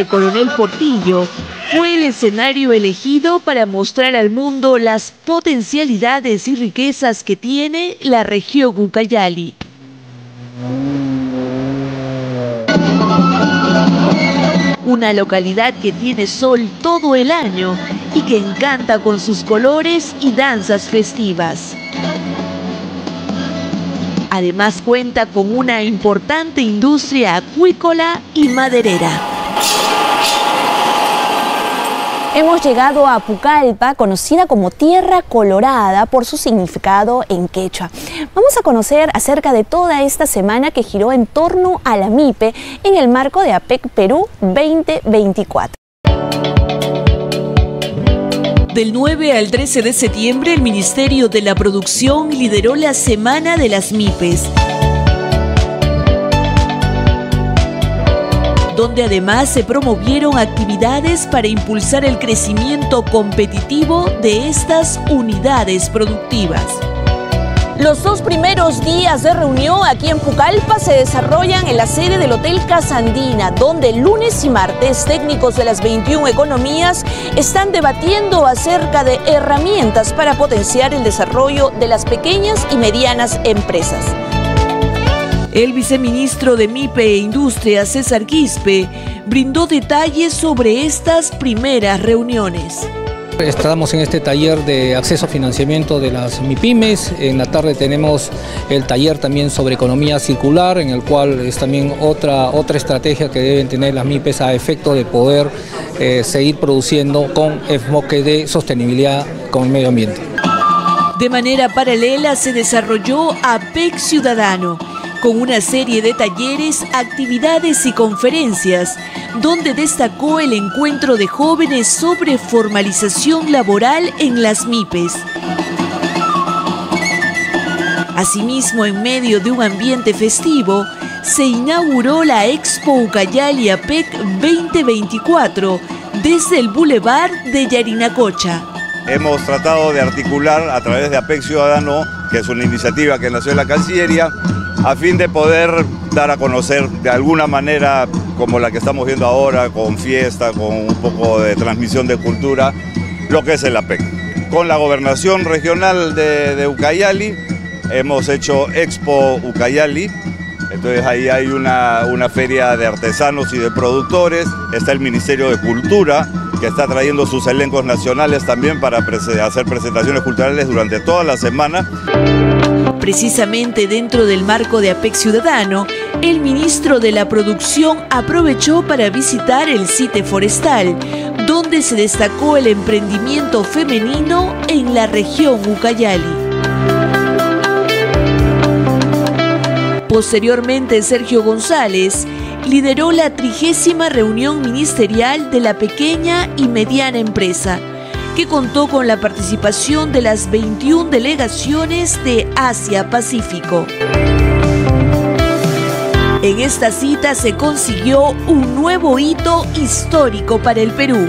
el Coronel Portillo fue el escenario elegido para mostrar al mundo las potencialidades y riquezas que tiene la región Ucayali. Una localidad que tiene sol todo el año y que encanta con sus colores y danzas festivas. Además cuenta con una importante industria acuícola y maderera. Hemos llegado a Pucallpa, conocida como Tierra Colorada por su significado en quechua. Vamos a conocer acerca de toda esta semana que giró en torno a la MIPE en el marco de APEC Perú 2024. Del 9 al 13 de septiembre, el Ministerio de la Producción lideró la Semana de las MIPES, donde además se promovieron actividades para impulsar el crecimiento competitivo de estas unidades productivas. Los dos primeros días de reunión aquí en Pucallpa se desarrollan en la sede del Hotel Casa Andina, donde lunes y martes técnicos de las 21 economías están debatiendo acerca de herramientas para potenciar el desarrollo de las pequeñas y medianas empresas. El viceministro de MIPE e Industria, César Quispe, brindó detalles sobre estas primeras reuniones. Estamos en este taller de acceso a financiamiento de las MIPIMES. En la tarde tenemos el taller también sobre economía circular, en el cual es también otra estrategia que deben tener las MIPES a efecto de poder seguir produciendo con enfoque de sostenibilidad con el medio ambiente. De manera paralela se desarrolló APEC Ciudadano, con una serie de talleres, actividades y conferencias, donde destacó el encuentro de jóvenes sobre formalización laboral en las MIPES. Asimismo, en medio de un ambiente festivo, se inauguró la Expo Ucayali APEC 2024 desde el Boulevard de Yarinacocha. Hemos tratado de articular a través de APEC Ciudadano, que es una iniciativa que nació en la Cancillería, a fin de poder dar a conocer de alguna manera, como la que estamos viendo ahora, con fiesta, con un poco de transmisión de cultura, lo que es el APEC. Con la Gobernación Regional de Ucayali hemos hecho Expo Ucayali, entonces ahí hay una feria de artesanos y de productores, está el Ministerio de Cultura, que está trayendo sus elencos nacionales también para hacer presentaciones culturales durante toda la semana. Precisamente dentro del marco de APEC Ciudadano, el ministro de la Producción aprovechó para visitar el CITE forestal, donde se destacó el emprendimiento femenino en la región Ucayali. Posteriormente, Sergio González lideró la 30ª reunión ministerial de la pequeña y mediana empresa, que contó con la participación de las 21 delegaciones de Asia-Pacífico. En esta cita se consiguió un nuevo hito histórico para el Perú,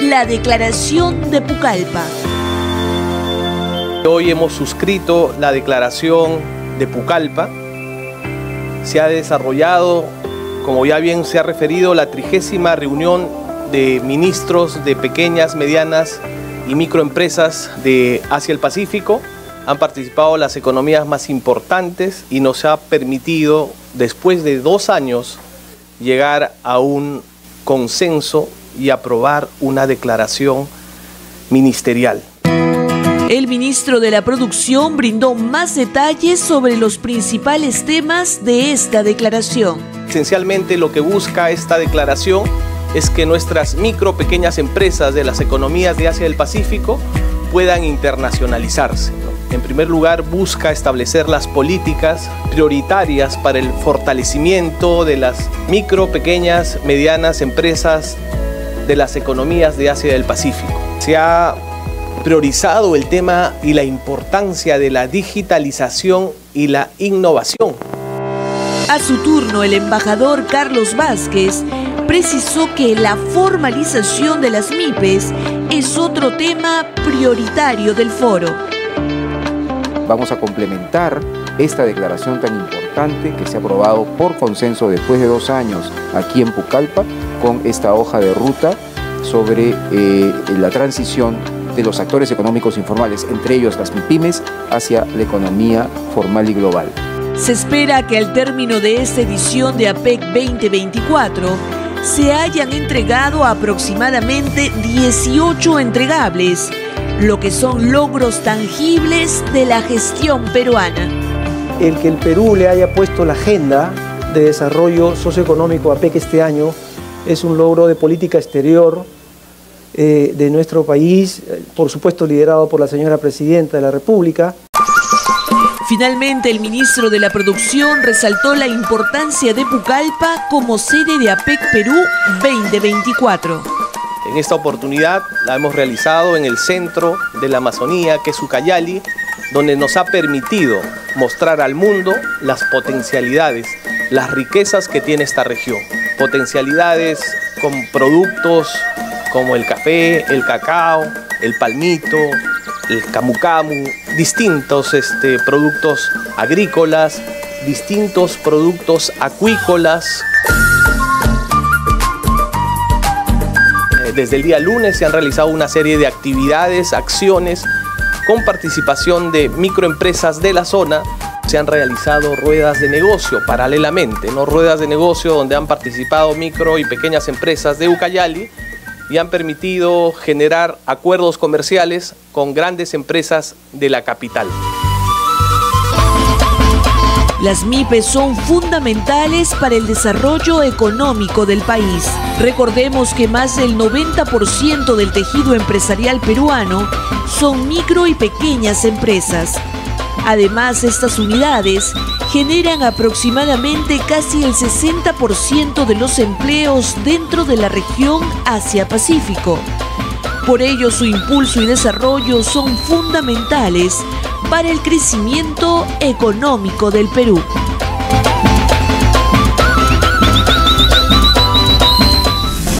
la Declaración de Pucallpa. Hoy hemos suscrito la Declaración de Pucallpa. Se ha desarrollado, como ya bien se ha referido, la 30ª reunión de ministros de pequeñas, medianas y microempresas de Asia el Pacífico. Han participado las economías más importantes y nos ha permitido, después de 2 años, llegar a un consenso y aprobar una declaración ministerial. El ministro de la Producción brindó más detalles sobre los principales temas de esta declaración. Esencialmente lo que busca esta declaración es que nuestras micro, pequeñas empresas de las economías de Asia del Pacífico puedan internacionalizarse, ¿no? En primer lugar, busca establecer las políticas prioritarias para el fortalecimiento de las micro, pequeñas, medianas empresas de las economías de Asia del Pacífico. Se ha priorizado el tema y la importancia de la digitalización y la innovación. A su turno, el embajador Carlos Vázquez precisó que la formalización de las MIPES es otro tema prioritario del foro. Vamos a complementar esta declaración tan importante importante que se ha aprobado por consenso después de 2 años aquí en Pucallpa, con esta hoja de ruta sobre la transición de los actores económicos informales, entre ellos las MIPIMES, hacia la economía formal y global. Se espera que al término de esta edición de APEC 2024 se hayan entregado aproximadamente 18 entregables, lo que son logros tangibles de la gestión peruana. El que el Perú le haya puesto la agenda de desarrollo socioeconómico a APEC este año es un logro de política exterior de nuestro país, por supuesto liderado por la señora Presidenta de la República. Finalmente, el ministro de la Producción resaltó la importancia de Pucallpa como sede de APEC Perú 2024. En esta oportunidad la hemos realizado en el centro de la Amazonía, que es Ucayali, donde nos ha permitido mostrar al mundo las potencialidades, las riquezas que tiene esta región. Potencialidades con productos como el café, el cacao, el palmito, el camu camu, distintos productos agrícolas, distintos productos acuícolas. Desde el día lunes se han realizado una serie de actividades, acciones, con participación de microempresas de la zona. Se han realizado ruedas de negocio paralelamente, ¿no? Ruedas de negocio donde han participado micro y pequeñas empresas de Ucayali y han permitido generar acuerdos comerciales con grandes empresas de la capital. Las MIPES son fundamentales para el desarrollo económico del país. Recordemos que más del 90% del tejido empresarial peruano son micro y pequeñas empresas. Además, estas unidades generan aproximadamente casi el 60% de los empleos dentro de la región Asia-Pacífico. Por ello, su impulso y desarrollo son fundamentales para el crecimiento económico del Perú.